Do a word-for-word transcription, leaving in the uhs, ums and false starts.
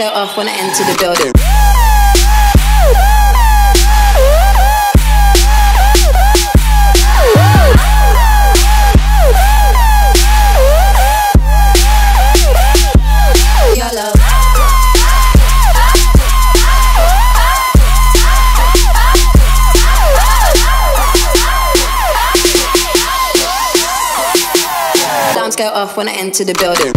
alarms go off when I enter the building. Alarms go off when I enter the building.